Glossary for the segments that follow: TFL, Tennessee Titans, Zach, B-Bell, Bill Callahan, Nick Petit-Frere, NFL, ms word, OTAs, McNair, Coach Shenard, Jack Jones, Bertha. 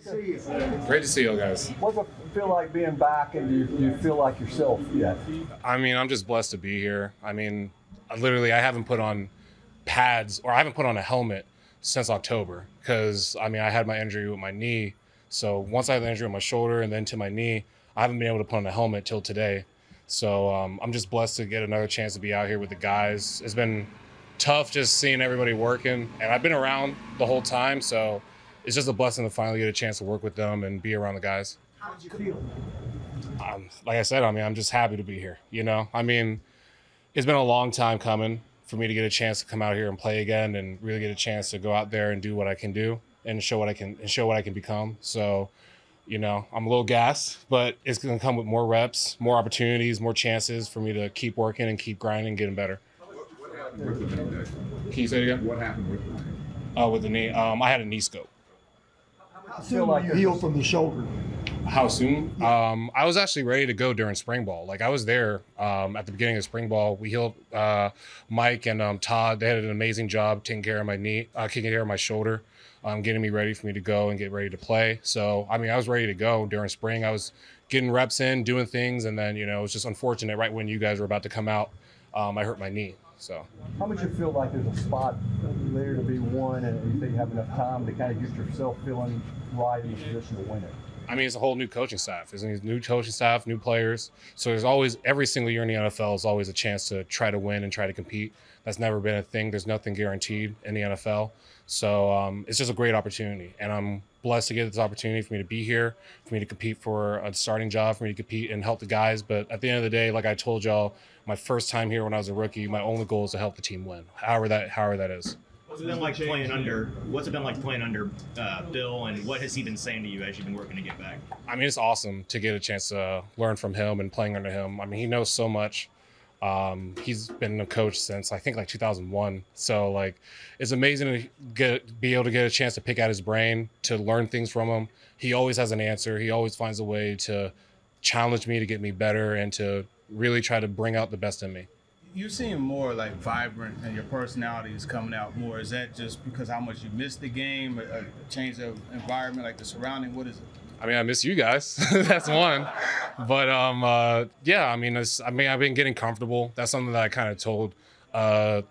See you. Great to see you all guys. What's it feel like being back, and do you feel like yourself yet? I mean, I'm just blessed to be here. I mean, I haven't put on pads, or I haven't put on a helmet since October, because I mean, I had my injury with my knee. So once I had the injury on my shoulder and then to my knee, I haven't been able to put on a helmet till today. So I'm just blessed to get another chance to be out here with the guys. It's been tough just seeing everybody working, and I've been around the whole time. So it's just a blessing to finally get a chance to work with them and be around the guys. How did you feel? Like I said, I mean, I'm just happy to be here. You know, I mean, it's been a long time coming for me to get a chance to come out here and play again, and really get a chance to go out there and do what I can do and show what I can become. So, you know, I'm a little gassed, but it's going to come with more reps, more opportunities, more chances for me to keep working and keep grinding, and getting better. What happened with the knee? Can you say it again? What happened with the knee? Oh, with the knee, I had a knee scope. How soon were you healed from the shoulder? How soon? Yeah. I was actually ready to go during spring ball. Like, I was there at the beginning of spring ball. We healed Mike and Todd. They had an amazing job taking care of my knee, taking care of my shoulder, getting me ready for me to go and get ready to play. So, I mean, I was ready to go during spring. I was getting reps in, doing things, and then, you know, it was just unfortunate right when you guys were about to come out, I hurt my knee. So, how much you feel like there's a spot there to be won, and you think you have enough time to kind of get yourself feeling right in a position to win it? I mean, it's a whole new coaching staff. It's new coaching staff, new players. So there's always, every single year in the NFL is always a chance to try to win and try to compete. That's never been a thing. There's nothing guaranteed in the NFL. So it's just a great opportunity. And I'm blessed to get this opportunity for me to be here, for me to compete for a starting job, for me to compete and help the guys. But at the end of the day, like I told y'all, my first time here when I was a rookie, my only goal is to help the team win, however that is. What's it been like playing under Bill, and what has he been saying to you as you've been working to get back? I mean, it's awesome to get a chance to learn from him and playing under him. I mean, he knows so much. He's been a coach since I think like 2001. So like, it's amazing to be able to get a chance to pick out his brain, to learn things from him. He always has an answer. He always finds a way to challenge me to get me better and to really try to bring out the best in me. You seem more like vibrant, and your personality is coming out more. Is that just because how much you missed the game, a change of environment, like the surrounding? What is it? I mean, I miss you guys. That's one. But yeah, I mean, I've been getting comfortable. That's something that I kind of told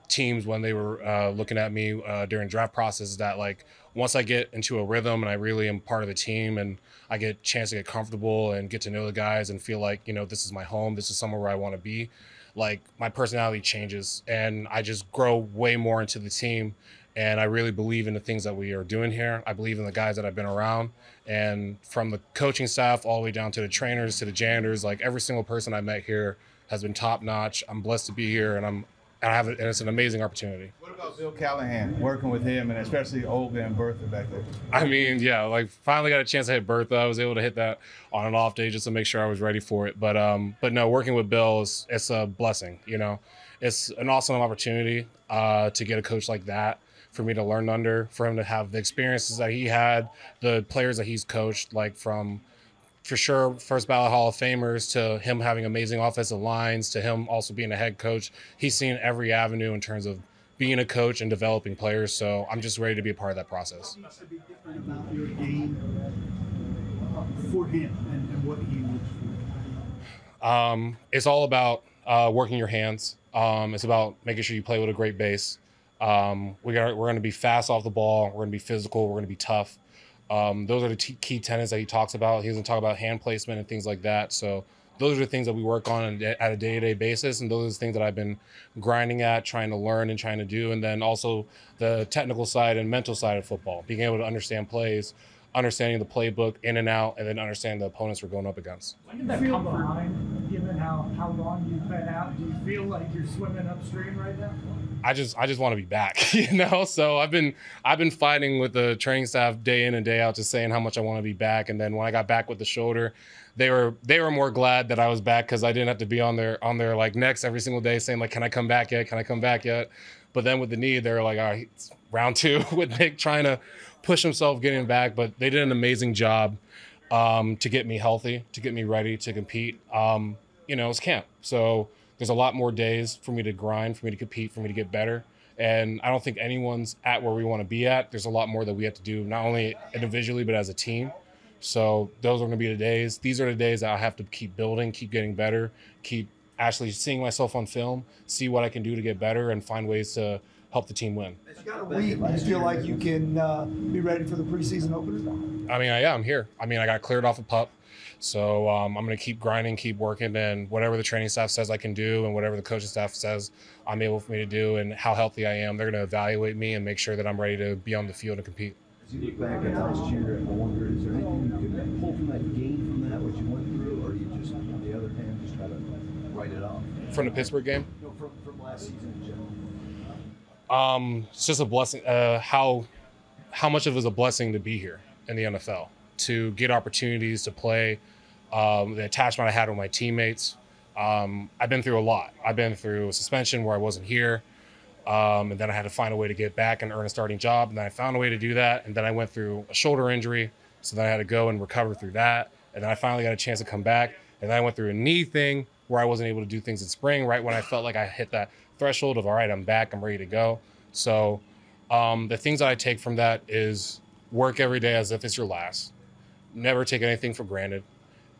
teams when they were looking at me during draft process, that like, once I get into a rhythm and I really am part of the team and I get a chance to get comfortable and get to know the guys and feel like, you know, this is my home, this is somewhere where I want to be, like my personality changes and I just grow way more into the team. And I really believe in the things that we are doing here. I believe in the guys that I've been around, and from the coaching staff all the way down to the trainers, to the janitors, like every single person I met here has been top notch. I'm blessed to be here, and and it's an amazing opportunity. What about Bill Callahan, working with him, and especially Olga and Bertha back there? I mean, yeah, like finally got a chance to hit Bertha. I was able to hit that on an off day just to make sure I was ready for it. But no, working with Bill, it's a blessing, you know. It's an awesome opportunity to get a coach like that, for me to learn under, for him to have the experiences that he had, the players that he's coached, like from, for sure, first ballot Hall of Famers, to him having amazing offensive lines, to him also being a head coach. He's seen every avenue in terms of being a coach and developing players. So I'm just ready to be a part of that process. What must be different about your game for him and what he looks for? It's all about working your hands. It's about making sure you play with a great base. We're going to be fast off the ball. We're going to be physical. We're going to be tough. Those are the key tenets that he talks about. He doesn't talk about hand placement and things like that. So those are the things that we work on at a day-to-day basis, and those are the things that I've been grinding at, trying to learn and trying to do. And then also the technical side and mental side of football, being able to understand plays, understanding the playbook in and out, and then understanding the opponents we're going up against. When did that feel behind, given how long you've been out? Do you feel like you're swimming upstream right now? I just want to be back, you know? So I've been fighting with the training staff day in and day out, just saying how much I want to be back. And then when I got back with the shoulder, they were more glad that I was back, because I didn't have to be on their like necks every single day saying like, can I come back yet? Can I come back yet? But then with the knee, they were like, all right, it's round two with Nick trying to push himself getting back. But they did an amazing job to get me healthy, to get me ready to compete. You know, it's camp. So there's a lot more days for me to grind, for me to compete, for me to get better. And I don't think anyone's at where we want to be at. There's a lot more that we have to do, not only individually, but as a team. So those are going to be the days. These are the days that I have to keep building, keep getting better, keep actually seeing myself on film, see what I can do to get better, and find ways to help the team win. It's got a week. Do you feel like you can be ready for the preseason opener? I mean, yeah, I'm here. I mean, I got cleared off a pup. So I'm going to keep grinding, keep working, and whatever the training staff says I can do and whatever the coaching staff says I'm able for me to do and how healthy I am, they're going to evaluate me and make sure that I'm ready to be on the field and compete. As you look back at last year and wonder, is there anything you can pull from that game, from that, what you went through, or do you just, on the other hand, just try to write it off? From the Pittsburgh game? No, from last season in general. It's just a blessing. How much of it is a blessing to be here in the NFL? To get opportunities to play, the attachment I had with my teammates. I've been through a lot. I've been through a suspension where I wasn't here, and then I had to find a way to get back and earn a starting job, and then I found a way to do that, and then I went through a shoulder injury, so then I had to go and recover through that, and then I finally got a chance to come back, and then I went through a knee thing where I wasn't able to do things in spring, right when I felt like I hit that threshold of, all right, I'm back, I'm ready to go. So the things that I take from that is work every day as if it's your last. Never take anything for granted,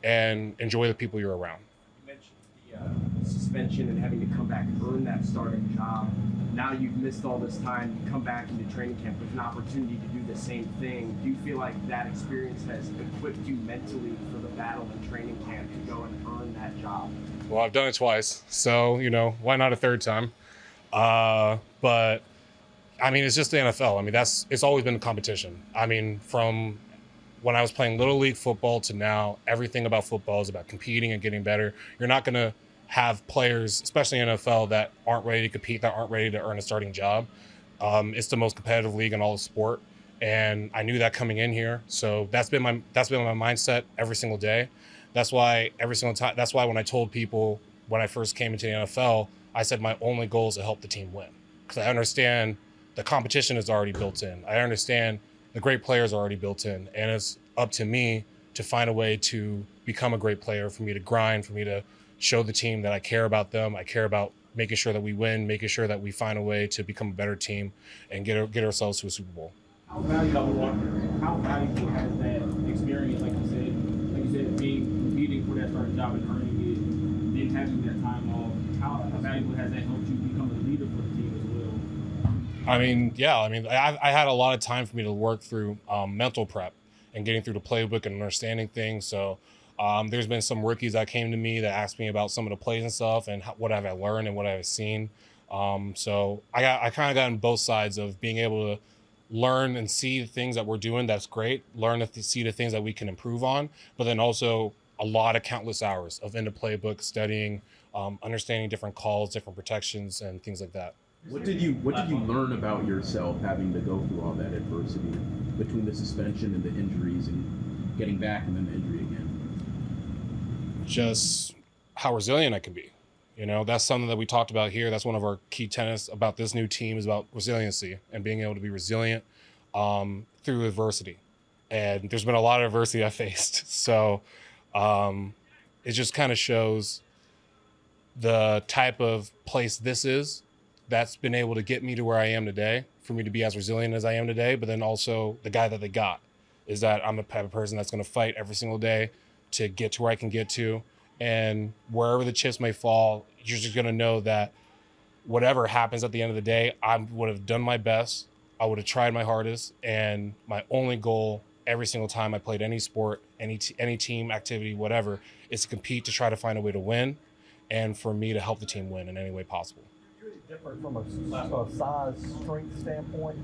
and enjoy the people you're around. You mentioned the suspension and having to come back and earn that starting job. Now you've missed all this time. You come back into training camp with an opportunity to do the same thing. Do you feel like that experience has equipped you mentally for the battle in training camp to go and earn that job? Well, I've done it twice, so, you know, why not a third time? But, I mean, it's just the NFL. I mean, it's always been a competition. I mean, from when I was playing Little League football to now, everything about football is about competing and getting better. You're not going to have players, especially in the NFL, that aren't ready to compete, that aren't ready to earn a starting job. It's the most competitive league in all of sport, and I knew that coming in here. So that's been my mindset every single day. That's why every single time. That's why when I told people when I first came into the NFL, I said my only goal is to help the team win, because I understand the competition is already built in. I understand the great players are already built in, and it's up to me to find a way to become a great player, for me to grind, for me to show the team that I care about them. I care about making sure that we win, making sure that we find a way to become a better team and get ourselves to a Super Bowl. How valuable has that experience, like you said, competing for that starting job and earning it, then having that time off, how valuable has that helped you become a leader for the team? I mean, yeah, I mean, I had a lot of time for me to work through mental prep and getting through the playbook and understanding things. So there's been some rookies that came to me that asked me about some of the plays and stuff and what have I learned and what have I seen. So I kind of got on both sides of being able to learn and see the things that we're doing. That's great. Learn to see the things that we can improve on, but then also a lot of countless hours of in the playbook, studying, understanding different calls, different protections and things like that. What did you learn about yourself having to go through all that adversity between the suspension and the injuries and getting back and then the injury again? Just how resilient I can be. You know, that's something that we talked about here. That's one of our key tenets about this new team is about resiliency and being able to be resilient through adversity. And there's been a lot of adversity I faced. So it just kind of shows the type of place this is. That's been able to get me to where I am today, for me to be as resilient as I am today, but then also the guy that they got is that I'm the type of person that's going to fight every single day to get to where I can get to. And wherever the chips may fall, you're just going to know that whatever happens at the end of the day, I would have done my best. I would have tried my hardest. And my only goal every single time I played any sport, any team activity, whatever, is to compete, to try to find a way to win, and for me to help the team win in any way possible. Different from a size, strength standpoint?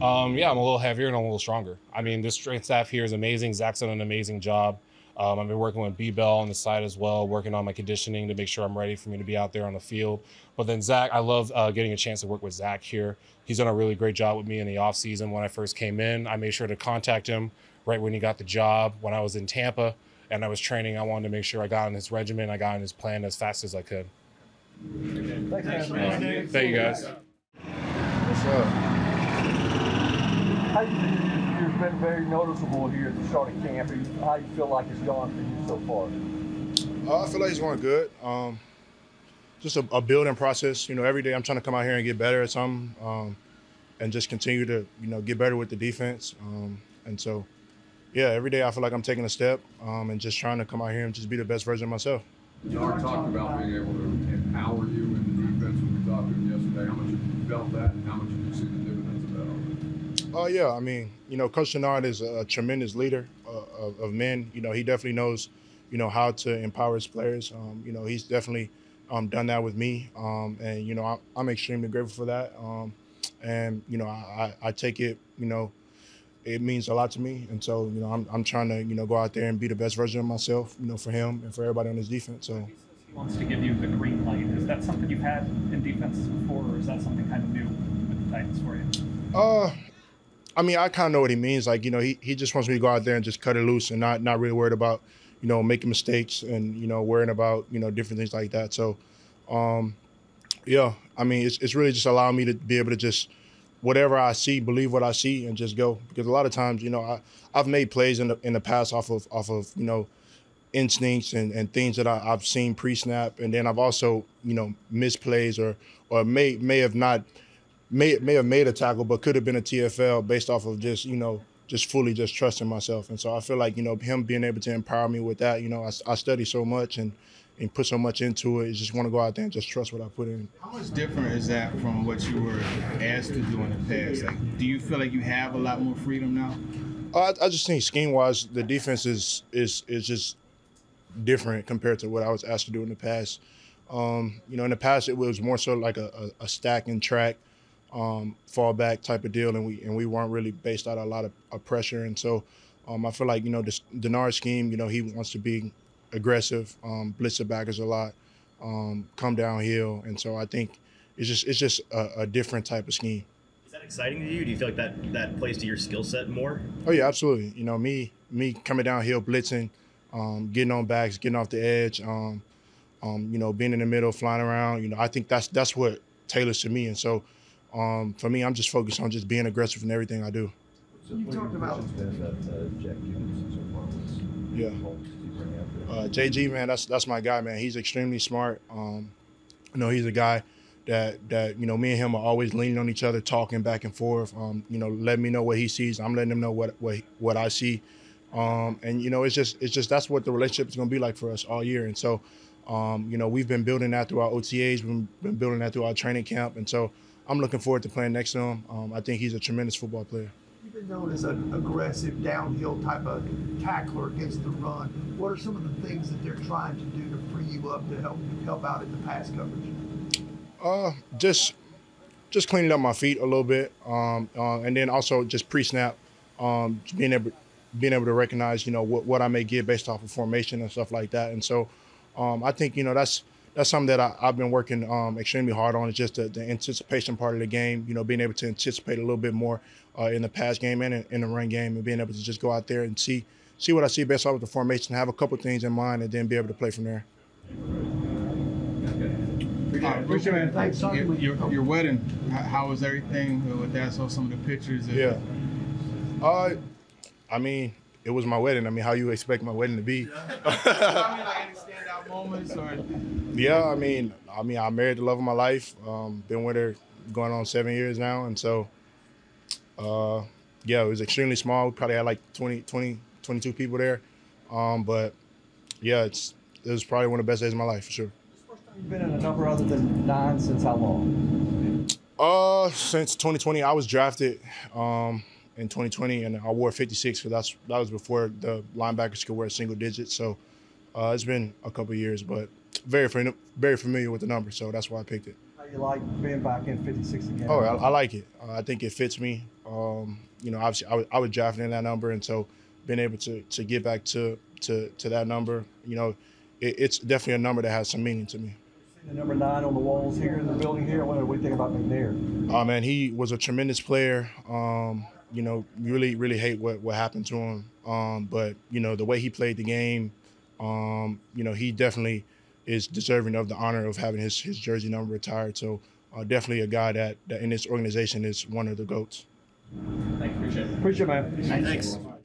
Yeah, I'm a little heavier and I'm a little stronger. I mean, this strength staff here is amazing. Zach's done an amazing job. I've been working with B-Bell on the side as well, working on my conditioning to make sure I'm ready for me to be out there on the field. But then Zach, I love getting a chance to work with Zach here. He's done a really great job with me in the offseason. When I first came in, I made sure to contact him right when he got the job. When I was in Tampa and I was training, I wanted to make sure I got on his regimen, I got on his plan as fast as I could. Thanks, man. Thank you, guys. What's up? You've been very noticeable here at the start of camp. How do you feel like it's gone for you so far? I feel like it's going good. just a building process. You know, every day I'm trying to come out here and get better at something, and just continue to, you know, get better with the defense. And so, yeah, every day I feel like I'm taking a step, and just trying to come out here and just be the best version of myself. You already talked about being able to empower you in the defense when we talked to him yesterday. How much have you felt that, and how much have you seen the dividends of that? Oh, yeah. I mean, you know, Coach Shenard is a tremendous leader of men. You know, he definitely knows, you know, how to empower his players. You know, he's definitely done that with me. And, you know, I'm extremely grateful for that. And, you know, I take it, you know, it means a lot to me. And so, you know, I'm trying to, you know, go out there and be the best version of myself, you know, for him and for everybody on his defense. So he says he wants to give you the green light. Is that something you've had in defenses before, or is that something kind of new with the Titans for you? I mean, I kind of know what he means. Like, you know, he just wants me to go out there and just cut it loose and not really worried about, you know, making mistakes and, you know, worrying about, you know, different things like that. So, yeah, I mean, it's really just allowing me to be able to just, whatever I see, believe what I see, and just go. Because a lot of times, you know, I've made plays in the past off of you know, instincts and things that I've seen pre-snap, and then I've also, you know, missed plays or may have made a tackle, but could have been a TFL based off of just, you know, just fully just trusting myself. And so I feel like, you know, him being able to empower me with that, you know, I study so much and put so much into it. You just want to go out there and just trust what I put in. How much different is that from what you were asked to do in the past? Like, do you feel like you have a lot more freedom now? I just think scheme-wise, the defense is just different compared to what I was asked to do in the past. You know, in the past, it was more so like a stack and track, fall back type of deal, and we weren't really based out a lot of pressure. And so I feel like, you know, this Denard's scheme, you know, he wants to be aggressive, blitz the backers a lot, come downhill, and so I think it's just a different type of scheme. Is that exciting to you? Do you feel like that plays to your skill set more? Oh yeah, absolutely. You know, me coming downhill, blitzing, getting on backs, getting off the edge, you know, being in the middle, flying around. You know, I think that's what tailors to me, and so for me, I'm just focused on just being aggressive in everything I do. So you talked about Jack Jones. Yeah. JG, man, that's my guy, man. He's extremely smart. You know, he's a guy that you know, me and him are always leaning on each other, talking back and forth. You know, letting me know what he sees. I'm letting him know what I see. And you know, it's just that's what the relationship is going to be like for us all year. And so, you know, we've been building that through our OTAs. We've been building that through our training camp. And so, I'm looking forward to playing next to him. I think he's a tremendous football player. You've been known as an aggressive downhill type of tackler against the run. What are some of the things that they're trying to do to free you up to help out in the pass coverage? Just cleaning up my feet a little bit, and then also just pre-snap, being able to recognize, you know, what I may get based off of formation and stuff like that. And so I think, you know, that's something that I've been working extremely hard on. It's just the anticipation part of the game, you know, being able to anticipate a little bit more in the pass game and in the run game, and being able to just go out there and see what I see based off of the formation, have a couple things in mind, and then be able to play from there. Appreciate it, man. Your wedding, how was everything with that? I saw some of the pictures. Yeah. I mean, it was my wedding. I mean, how you expect my wedding to be? Yeah, I mean, I married the love of my life. Been with her going on 7 years now, and so, yeah, it was extremely small. We probably had like 22 people there, but yeah, it was probably one of the best days of my life for sure. This first time you've been in a number other than 9 since how long? Since 2020, I was drafted. In 2020, and I wore 56 because that was before the linebackers could wear single digits. So it's been a couple of years, but very familiar with the number, so that's why I picked it. How you like being back in 56 again? Oh, I like it. I think it fits me. You know, obviously I was drafting in that number, and so being able to get back to that number, you know, it's definitely a number that has some meaning to me. The number 9 on the walls here in the building here. What do we think about McNair? Oh man, he was a tremendous player. You know, really hate what happened to him. But, you know, the way he played the game, you know, he definitely is deserving of the honor of having his jersey number retired. So definitely a guy that in this organization is one of the GOATs. Thanks, appreciate it. Appreciate it, man. Thanks.